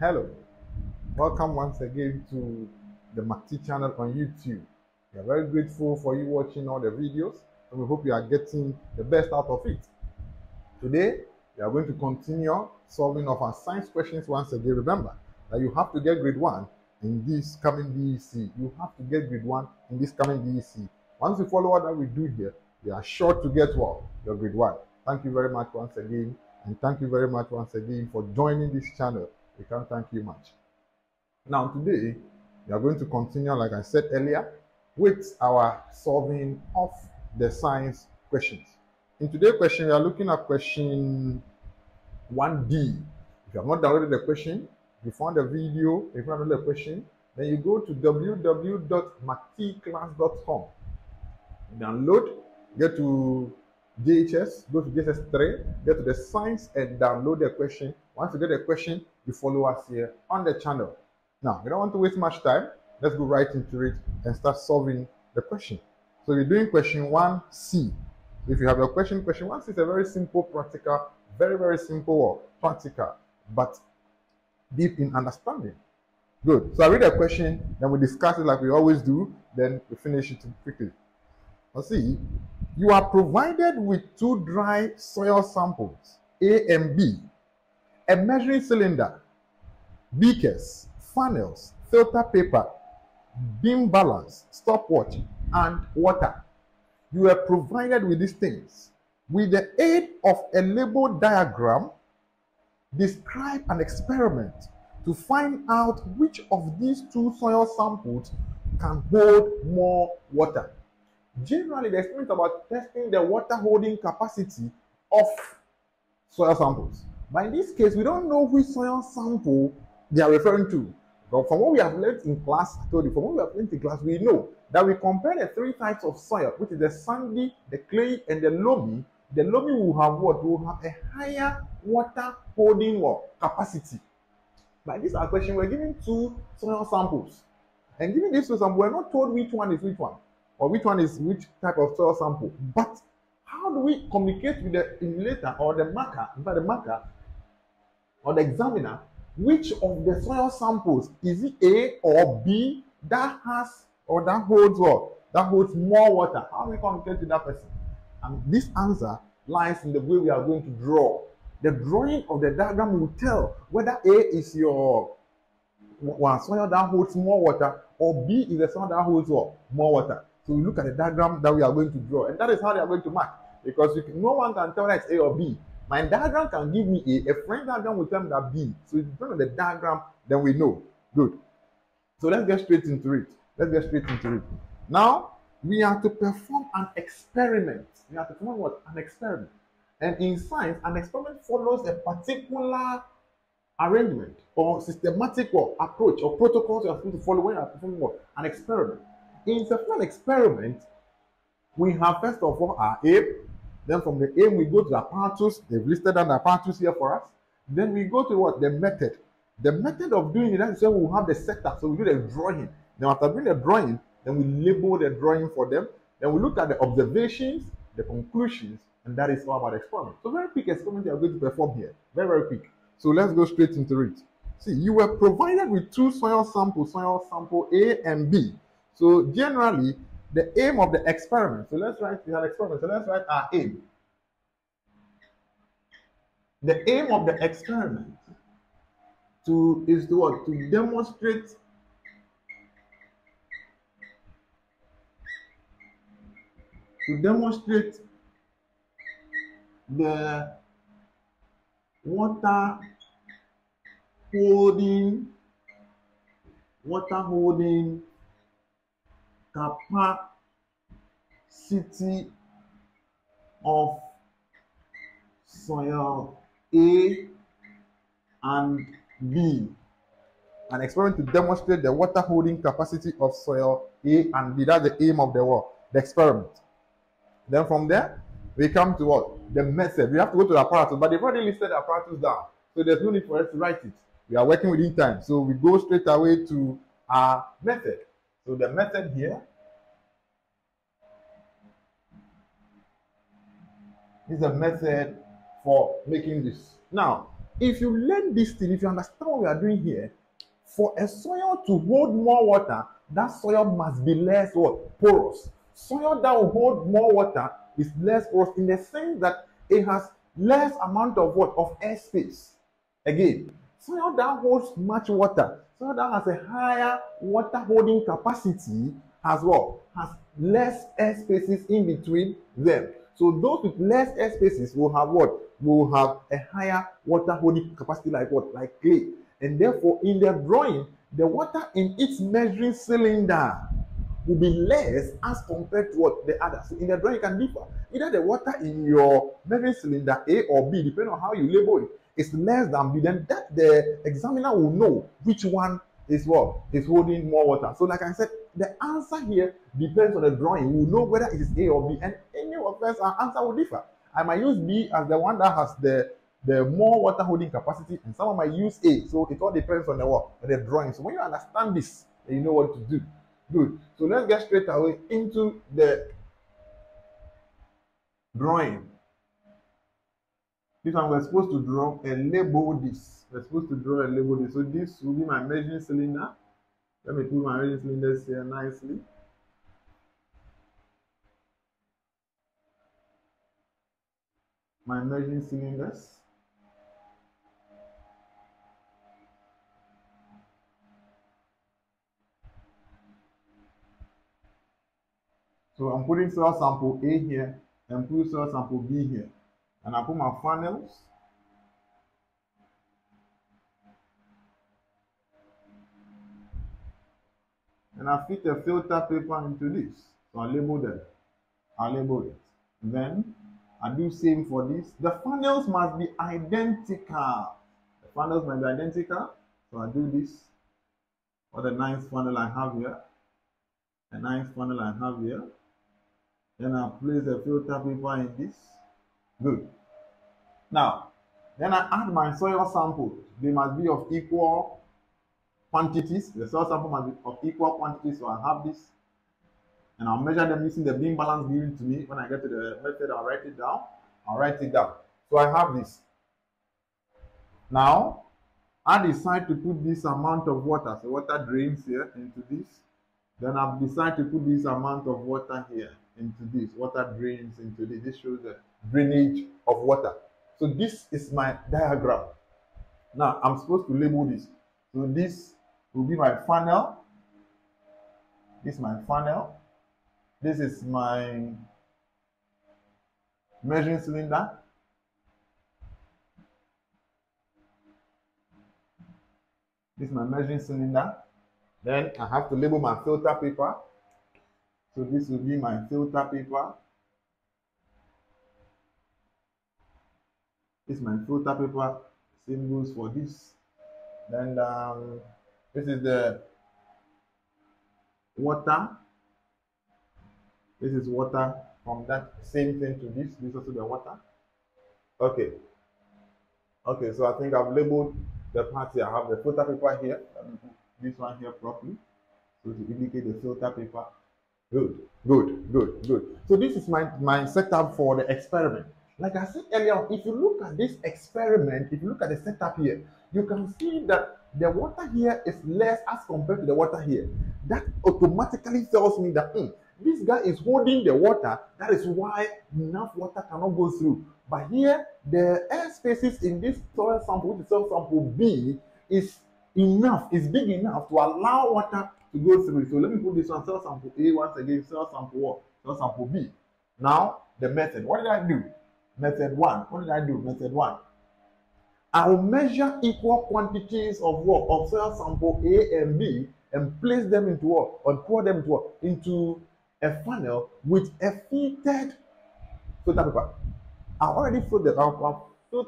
Hello, welcome once again to the McTee channel on YouTube. We are very grateful for you watching all the videos, and we hope you are getting the best out of it. Today, we are going to continue solving of our science questions once again. Remember that you have to get grade 1 in this coming BECE. You have to get grade 1 in this coming BECE. Once you follow what we do here, you are sure to get well, your grade 1. Thank you very much once again, and thank you very much once again for joining this channel. We can't thank you much. Now today, we are going to continue, like I said earlier, with our solving of the science questions. In today's question, we are looking at question 1D. If you have not downloaded the question, you found the video, if you have downloaded the question, then you go to www.mcteeclass.com. Download, get to DHS, go to JSS3, get to the science and download the question. Once you get the question, you follow us here on the channel. Now, we don't want to waste much time. Let's go right into it and start solving the question. So we're doing question 1C. If you have your question 1C is a very simple practical, very simple or practical, but deep in understanding. Good. So I read the question, then we discuss it like we always do, then we finish it quickly. Let's see. You are provided with two dry soil samples, A and B, a measuring cylinder, beakers, funnels, filter paper, beam balance, stopwatch, and water. You were provided with these things. With the aid of a label diagram, describe an experiment to find out which of these two soil samples can hold more water. Generally, the experiment is about testing the water holding capacity of soil samples. But in this case, we don't know which soil sample they are referring to. But from what we have learned in class, I told you, from what we have learned in class, we know that we compare the three types of soil, which is the sandy, the clay, and the loamy. The loamy will have what? Will have a higher water holding capacity. By this question, we're given two soil samples. And given this sample, we're not told which one is which one, or which one is which type of soil sample. But how do we communicate with the emulator or the marker, in fact the marker or the examiner, which of the soil samples, is it A or B, that has or that holds what? That holds more water. How do we communicate with that person? And this answer lies in the way we are going to draw. The drawing of the diagram will tell whether A is your soil that holds more water or B is the soil that holds what? More water. So we look at the diagram that we are going to draw, and that is how they are going to mark, because no one can tell that it's A or B. My diagram can give me A French diagram will tell me that B. So it's depends on the diagram, then we know. Good. So let's get straight into it. Now we are to perform an experiment. We have to perform what? An experiment. And in science, an experiment follows a particular arrangement or systematic approach or protocols you are supposed to follow when you are performing what? An experiment. In an experiment, we have first of all our aim. Then from the aim, we go to the apparatus. They've listed down the apparatus here for us. Then we go to what? The method. The method of doing it, that's where we'll have the setup. So we do the drawing. Then after doing the drawing, then we label the drawing for them. Then we look at the observations, the conclusions, and that is all about the experiment. So very quick experiment you are going to perform here. Very quick. So let's go straight into it. See, you were provided with two soil samples, soil sample A and B. So generally, the aim of the experiment, so let's write our experiment, so let's write our aim. The aim of the experiment is to demonstrate the water holding capacity of soil A and B. An experiment to demonstrate the water holding capacity of soil A and B. That's the aim of the experiment. Then from there, we come to what? The method. We have to go to the apparatus, but they've already listed the apparatus down. So there's no need for us to write it. We are working within time. So we go straight away to our method. So the method here is a method for making this. Now, if you learn this thing, if you understand what we are doing here. For a soil to hold more water, that soil must be less what? Porous. Soil that will hold more water is less porous in the sense that it has less amount of what? Of air space. Again, soil that holds much water, soil that has a higher water holding capacity as well, has less air spaces in between them. So those with less air spaces will have what? Will have a higher water holding capacity, like what? Like clay. And therefore, in their drawing, the water in its measuring cylinder will be less as compared to what the others. So in the drawing, you can differ. Either the water in your measuring cylinder A or B, depending on how you label it, is less than B. Then that the examiner will know which one is what is holding more water. So like I said, the answer here depends on the drawing. We'll know whether it is A or B, and any of us, our answer will differ. I might use B as the one that has the more water holding capacity, and someone might use A. So it all depends on the drawing. So when you understand this, then you know what to do. Good. So let's get straight away into the drawing. This one we're supposed to draw and label this. We're supposed to draw and label this. So this will be my measuring cylinder. Let me put my measuring cylinders here nicely. My measuring cylinders. So I'm putting soil sample A here and put soil sample B here. And I put my funnels. And I fit a filter paper into this. So I label them. I label it. Then I do same for this. The funnels must be identical. The funnels must be identical. So I do this for the ninth funnel I have here. The ninth funnel I have here. Then I place a filter paper in this. Good. Now, then I add my soil sample. They must be of equal quantities. The soil sample must be of equal quantities. So I have this, and I'll measure them using the beam balance given to me. When I get to the method, I'll write it down. I'll write it down. So I have this. Now, I decide to put this amount of water. So water drains here into this. Then I've decided to put this amount of water here into this. Water drains into this. This shows the drainage of water. So this is my diagram. Now I'm supposed to label this. So this will be my funnel. This is my funnel. This is my measuring cylinder. This is my measuring cylinder. Then I have to label my filter paper. So this will be my filter paper. This is my filter paper. Same goes for this. Then this is the water. This is water from that same thing to this. This is also the water. Okay. Okay, so I think I've labeled the part here. I have the filter paper here. Let me put this one here properly. So to indicate the filter paper. Good, good, good, good. So this is my setup for the experiment. Like I said earlier, if you look at this experiment, if you look at the setup here, you can see that the water here is less as compared to the water here. That automatically tells me that this guy is holding the water. That is why enough water cannot go through. But here, the air spaces in this soil sample, the soil sample B, is enough, is big enough to allow water to go through. So let me put this one, soil sample A once again, soil sample what? Soil sample B. Now, the method. What did I do? Method 1. What did I do? Method 1. I will measure equal quantities of what? Of soil sample A and B and place them into what? Or pour them into what? Into a funnel with a filtered filter paper. I already filtered. I'll put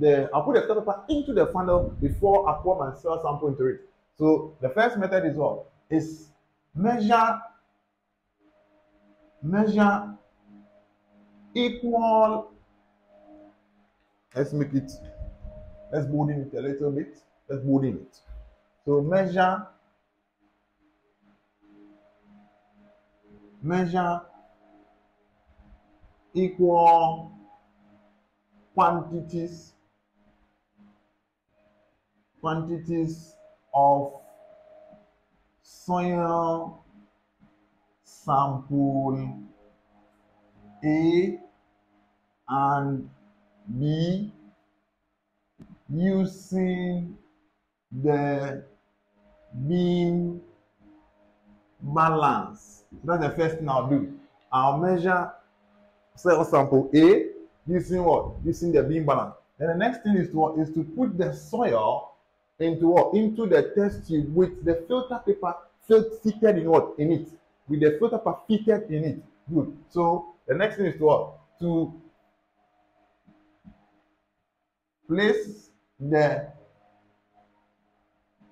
the filter paper into the funnel before I pour my soil sample into it. So the first method is what? Is measure equal. Let's make it, let's broaden it a little bit. Let's broaden it. So measure equal quantities quantities of soil sample A and B using the mean balance. So that's the first thing I'll do. I'll measure soil sample A using what? Using the mean balance. Then the next thing is to put the soil into what? Into the test tube with the filter paper fitted in what? In it. With the filter paper fitted in it. Good. So the next thing is to what? To place the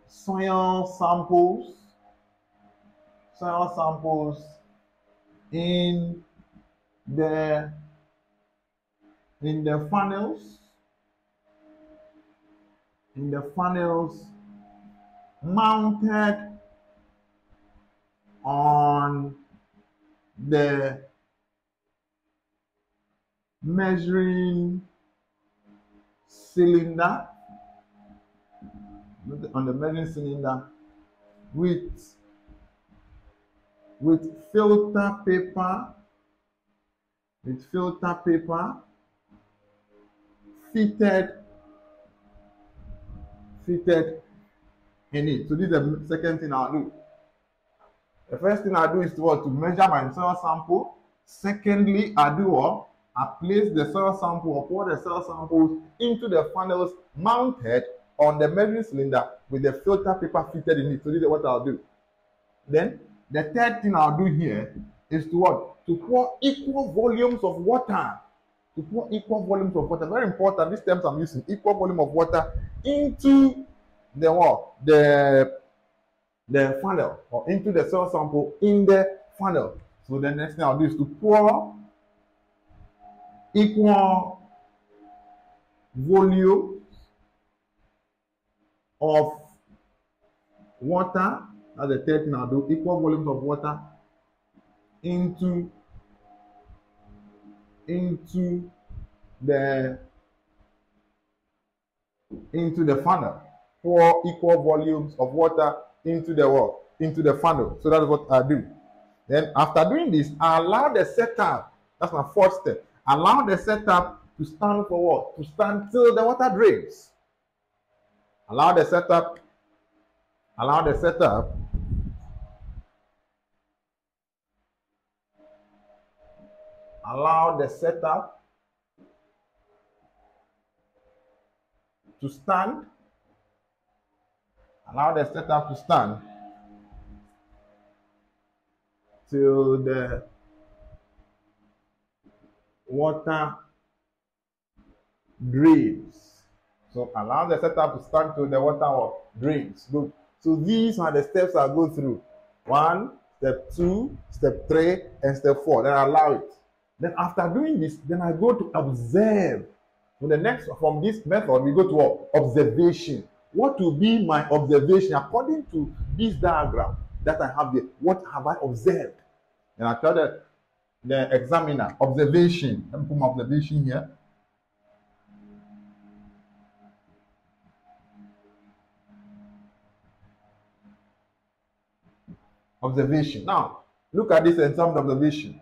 soil samples in the funnels. In the funnels mounted on the measuring cylinder, with filter paper fitted in it. So this is the second thing I'll do. The first thing I do is to measure my soil sample. Secondly, I do what? I place the soil sample or pour the soil samples into the funnels mounted on the measuring cylinder with the filter paper fitted in it. So this is what I'll do. Then the third thing I'll do here is to what? To pour equal volumes of water. To pour equal volumes of water. Very important. These terms I'm using. Equal volume of water into the what? The funnel, or into the soil sample in the funnel. So the next thing I'll do is to pour equal volume of water. That's the third thing I'll do. Equal volumes of water into the funnel. Pour equal volumes of water into the funnel. So that's what I do. Then after doing this, I allow the setup. That's my fourth step. Allow the setup to stand for what? To stand till the water drains. Allow the setup to stand. Till the water drains. So allow the setup to stand till the water drains. Good. So these are the steps I go through. 1, step 2, step 3, and step 4. Then I allow it. Then after doing this, then I go to observe. So the next from this method, we go to observation. What will be my observation according to this diagram that I have here? What have I observed? And I tell the examiner, observation. Let me put my observation here. Observation. Now, look at this example observation.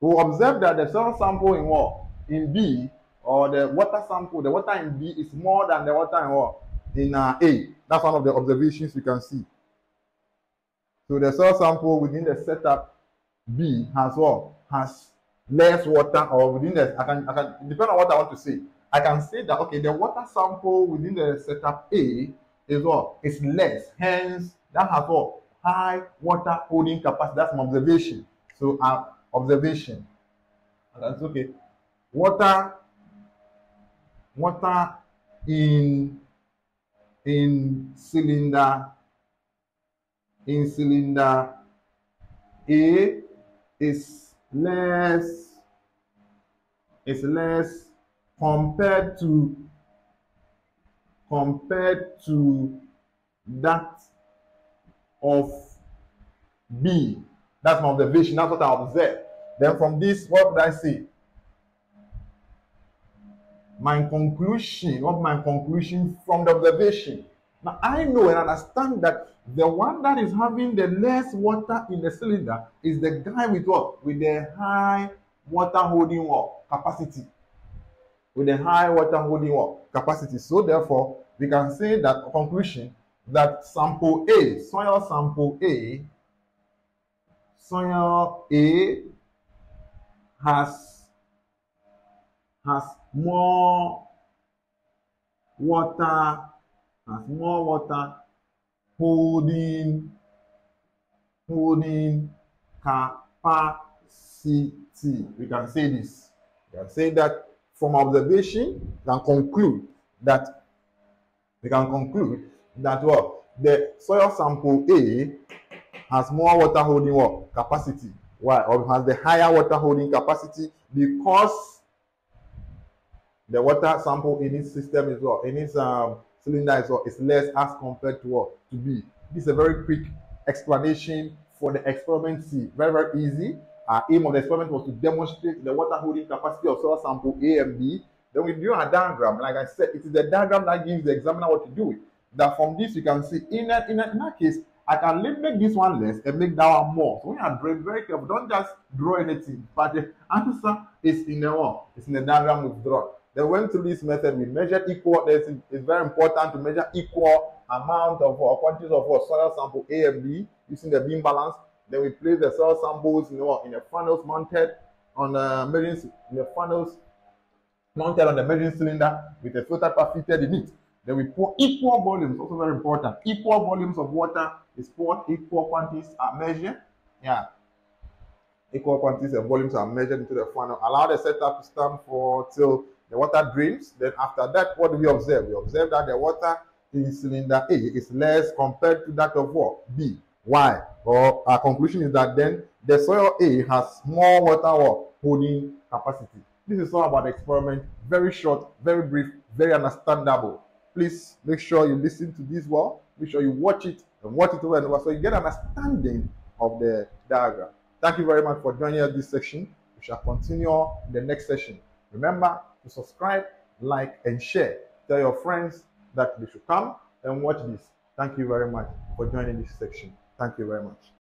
We observe that the soil sample in what? In B, or the water sample, the water in B is more than the water in what? In A. That's one of the observations you can see. So the soil sample within the setup B has what? Has less water, or within the, I can depend on what I want to say. I can say that, okay, the water sample within the setup A is what? It's less. Hence, that has what? High water holding capacity. That's my observation. So our observation. That's okay. Water in cylinder A is less compared to that of B. That's my observation. That's what I observed. Then from this, what would I see? my conclusion, of my conclusion from the observation. Now, I know and understand that the one that is having the less water in the cylinder is the guy with what? With the high water holding wall capacity. With the high water holding wall capacity. So, therefore, we can say that conclusion that sample A, soil A has more water holding capacity. We can say this. We can say that from observation, we can conclude that well, the soil sample A has more water holding what? Capacity. Why? Or has the higher water holding capacity because the water sample in its system is what? In its cylinder is what? Is less as compared to what? To B. This is a very quick explanation for the experiment C. Very, very easy. Our aim of the experiment was to demonstrate the water holding capacity of soil sample A and B. Then we drew a diagram. Like I said, it is the diagram that gives the examiner what to do with. That from this you can see in that case, I can make this one less and make that one more. So we are very careful. Don't just draw anything, but the answer is in the one. It's in the diagram we've drawn. Then went through this method. We measured equal. It's very important to measure equal amount of or quantities of soil sample A and B using the beam balance. Then we place the soil samples in the funnels mounted on the measuring cylinder with a filter pipe fitted in it. Then we pour equal volumes, also very important. Equal volumes of water is poured, equal quantities are measured. Yeah. Equal quantities and volumes are measured into the funnel. Allow the setup to stand for till the water drains. Then after that, what do we observe? We observe that the water in cylinder A is less compared to that of what? B. Why? Well, our conclusion is that then the soil A has more water holding capacity. This is all about the experiment. Very short, very brief, very understandable. Please make sure you listen to this well. Make sure you watch it over and over so you get an understanding of the diagram. Thank you very much for joining us this section. We shall continue in the next session. Remember to subscribe, like, and share. Tell your friends that they should come and watch this. Thank you very much for joining this section. Thank you very much.